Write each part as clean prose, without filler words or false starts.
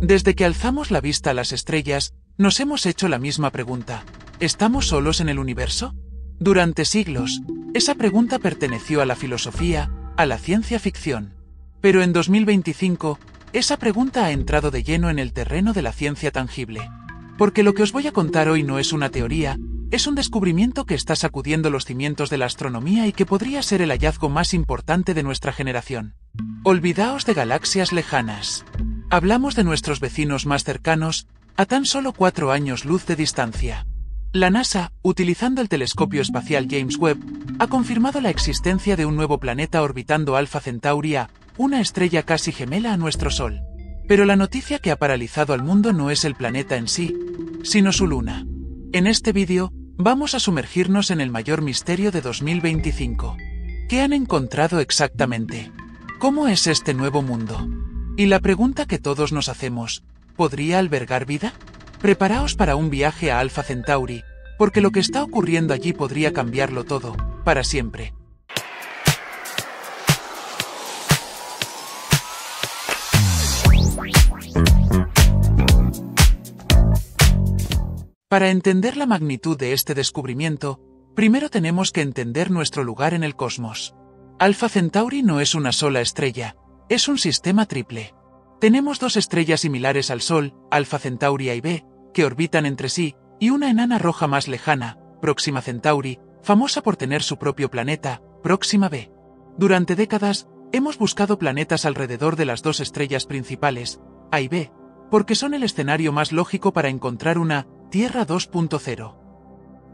Desde que alzamos la vista a las estrellas, nos hemos hecho la misma pregunta. ¿Estamos solos en el universo? Durante siglos, esa pregunta perteneció a la filosofía, a la ciencia ficción. Pero en 2025, esa pregunta ha entrado de lleno en el terreno de la ciencia tangible. Porque lo que os voy a contar hoy no es una teoría, es un descubrimiento que está sacudiendo los cimientos de la astronomía y que podría ser el hallazgo más importante de nuestra generación. Olvidaos de galaxias lejanas. Hablamos de nuestros vecinos más cercanos, a tan solo 4 años luz de distancia. La NASA, utilizando el telescopio espacial James Webb, ha confirmado la existencia de un nuevo planeta orbitando Alfa Centauri A, una estrella casi gemela a nuestro Sol. Pero la noticia que ha paralizado al mundo no es el planeta en sí, sino su luna. En este vídeo, vamos a sumergirnos en el mayor misterio de 2025. ¿Qué han encontrado exactamente? ¿Cómo es este nuevo mundo? Y la pregunta que todos nos hacemos, ¿podría albergar vida? Preparaos para un viaje a Alfa Centauri, porque lo que está ocurriendo allí podría cambiarlo todo, para siempre. Para entender la magnitud de este descubrimiento, primero tenemos que entender nuestro lugar en el cosmos. Alfa Centauri no es una sola estrella. Es un sistema triple. Tenemos 2 estrellas similares al Sol, Alfa Centauri A y B, que orbitan entre sí, y una enana roja más lejana, Proxima Centauri, famosa por tener su propio planeta, Proxima B. Durante décadas, hemos buscado planetas alrededor de las 2 estrellas principales, A y B, porque son el escenario más lógico para encontrar una Tierra 2.0.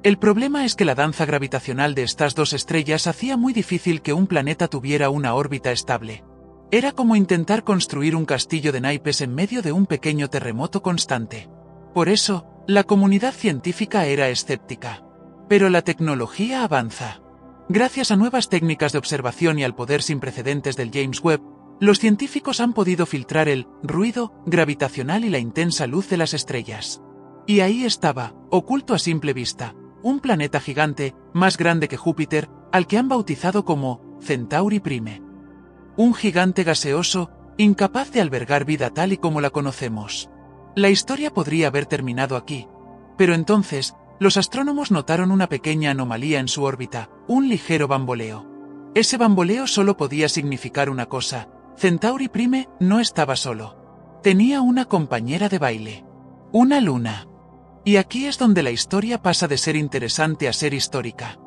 El problema es que la danza gravitacional de estas 2 estrellas hacía muy difícil que un planeta tuviera una órbita estable. Era como intentar construir un castillo de naipes en medio de un pequeño terremoto constante. Por eso, la comunidad científica era escéptica. Pero la tecnología avanza. Gracias a nuevas técnicas de observación y al poder sin precedentes del James Webb, los científicos han podido filtrar el ruido gravitacional y la intensa luz de las estrellas. Y ahí estaba, oculto a simple vista, un planeta gigante, más grande que Júpiter, al que han bautizado como Centauri Prime. Un gigante gaseoso, incapaz de albergar vida tal y como la conocemos. La historia podría haber terminado aquí. Pero entonces, los astrónomos notaron una pequeña anomalía en su órbita, un ligero bamboleo. Ese bamboleo solo podía significar una cosa: Centauri Prime no estaba solo. Tenía una compañera de baile. Una luna. Y aquí es donde la historia pasa de ser interesante a ser histórica.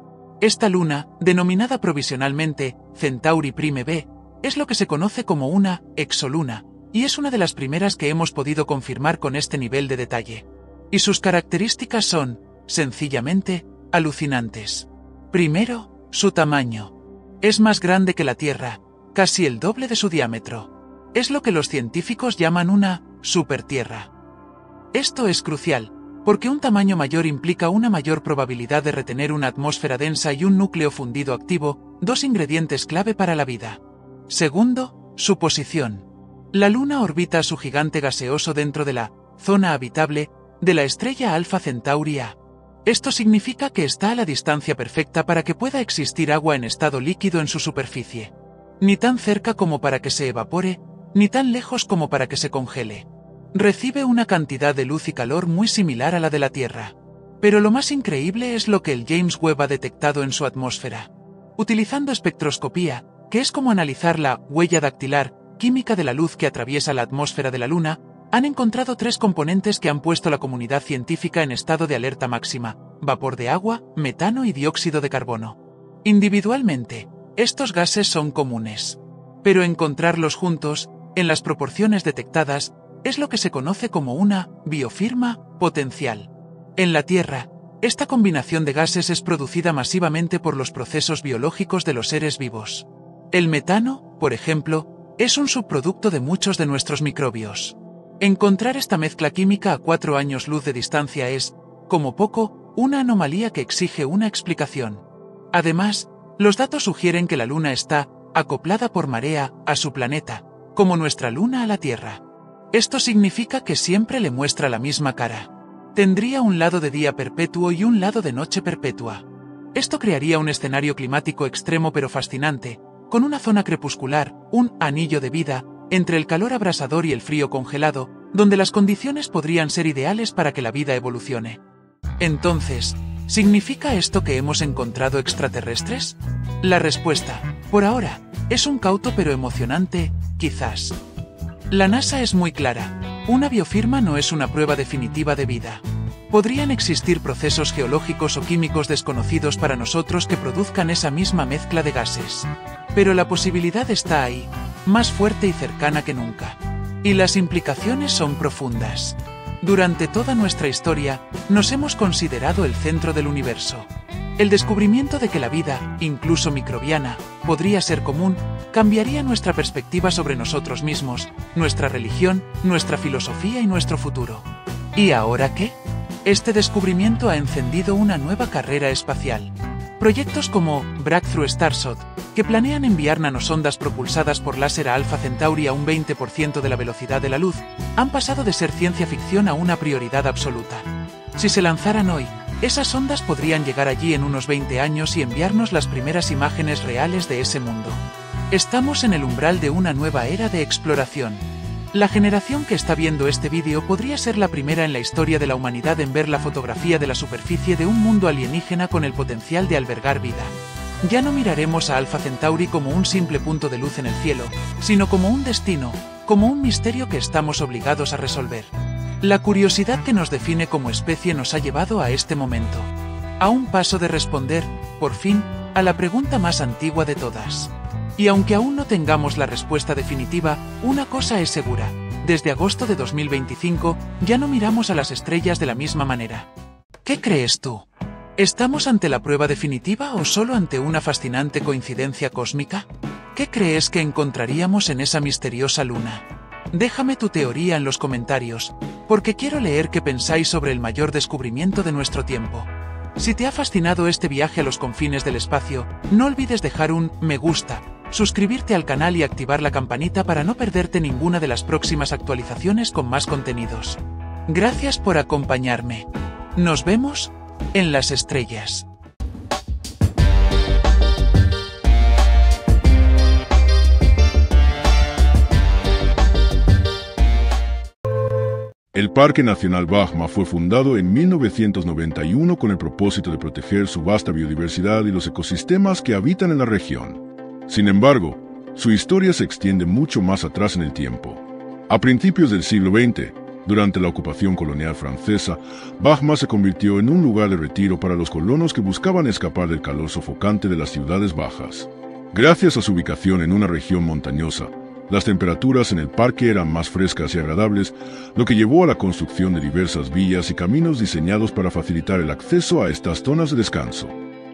Esta luna, denominada provisionalmente Centauri Prime B, es lo que se conoce como una exoluna, y es una de las primeras que hemos podido confirmar con este nivel de detalle. Y sus características son, sencillamente, alucinantes. Primero, su tamaño. Es más grande que la Tierra, casi el doble de su diámetro. Es lo que los científicos llaman una supertierra. Esto es crucial, porque un tamaño mayor implica una mayor probabilidad de retener una atmósfera densa y un núcleo fundido activo, 2 ingredientes clave para la vida. Segundo, su posición. La Luna orbita a su gigante gaseoso dentro de la zona habitable de la estrella Alfa Centauri A. Esto significa que está a la distancia perfecta para que pueda existir agua en estado líquido en su superficie. Ni tan cerca como para que se evapore, ni tan lejos como para que se congele. Recibe una cantidad de luz y calor muy similar a la de la Tierra. Pero lo más increíble es lo que el James Webb ha detectado en su atmósfera. Utilizando espectroscopía, que es como analizar la huella dactilar química de la luz que atraviesa la atmósfera de la Luna, han encontrado 3 componentes que han puesto a la comunidad científica en estado de alerta máxima: vapor de agua, metano y dióxido de carbono. Individualmente, estos gases son comunes. Pero encontrarlos juntos, en las proporciones detectadas, es lo que se conoce como una biofirma potencial. En la Tierra, esta combinación de gases es producida masivamente por los procesos biológicos de los seres vivos. El metano, por ejemplo, es un subproducto de muchos de nuestros microbios. Encontrar esta mezcla química a 4 años luz de distancia es, como poco, una anomalía que exige una explicación. Además, los datos sugieren que la Luna está acoplada por marea a su planeta, como nuestra Luna a la Tierra. Esto significa que siempre le muestra la misma cara. Tendría un lado de día perpetuo y un lado de noche perpetua. Esto crearía un escenario climático extremo pero fascinante, con una zona crepuscular, un anillo de vida, entre el calor abrasador y el frío congelado, donde las condiciones podrían ser ideales para que la vida evolucione. Entonces, ¿significa esto que hemos encontrado extraterrestres? La respuesta, por ahora, es un cauto pero emocionante, quizás. La NASA es muy clara. Una biofirma no es una prueba definitiva de vida. Podrían existir procesos geológicos o químicos desconocidos para nosotros que produzcan esa misma mezcla de gases. Pero la posibilidad está ahí, más fuerte y cercana que nunca. Y las implicaciones son profundas. Durante toda nuestra historia, nos hemos considerado el centro del universo. El descubrimiento de que la vida, incluso microbiana, podría ser común, cambiaría nuestra perspectiva sobre nosotros mismos, nuestra religión, nuestra filosofía y nuestro futuro. ¿Y ahora qué? Este descubrimiento ha encendido una nueva carrera espacial. Proyectos como Breakthrough Starshot, que planean enviar nanosondas propulsadas por láser a Alfa Centauri a un 20% de la velocidad de la luz, han pasado de ser ciencia ficción a una prioridad absoluta. Si se lanzaran hoy, esas ondas podrían llegar allí en unos 20 años y enviarnos las primeras imágenes reales de ese mundo. Estamos en el umbral de una nueva era de exploración. La generación que está viendo este vídeo podría ser la primera en la historia de la humanidad en ver la fotografía de la superficie de un mundo alienígena con el potencial de albergar vida. Ya no miraremos a Alfa Centauri como un simple punto de luz en el cielo, sino como un destino, como un misterio que estamos obligados a resolver. La curiosidad que nos define como especie nos ha llevado a este momento. A un paso de responder, por fin, a la pregunta más antigua de todas. Y aunque aún no tengamos la respuesta definitiva, una cosa es segura. Desde agosto de 2025, ya no miramos a las estrellas de la misma manera. ¿Qué crees tú? ¿Estamos ante la prueba definitiva o solo ante una fascinante coincidencia cósmica? ¿Qué crees que encontraríamos en esa misteriosa luna? Déjame tu teoría en los comentarios, porque quiero leer qué pensáis sobre el mayor descubrimiento de nuestro tiempo. Si te ha fascinado este viaje a los confines del espacio, no olvides dejar un me gusta, suscribirte al canal y activar la campanita para no perderte ninguna de las próximas actualizaciones con más contenidos. Gracias por acompañarme. Nos vemos en las estrellas. El Parque Nacional Bahma fue fundado en 1991 con el propósito de proteger su vasta biodiversidad y los ecosistemas que habitan en la región. Sin embargo, su historia se extiende mucho más atrás en el tiempo. A principios del siglo XX, durante la ocupación colonial francesa, Bahma se convirtió en un lugar de retiro para los colonos que buscaban escapar del calor sofocante de las ciudades bajas. Gracias a su ubicación en una región montañosa, las temperaturas en el parque eran más frescas y agradables, lo que llevó a la construcción de diversas vías y caminos diseñados para facilitar el acceso a estas zonas de descanso.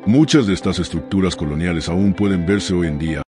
Muchas de estas estructuras coloniales aún pueden verse hoy en día,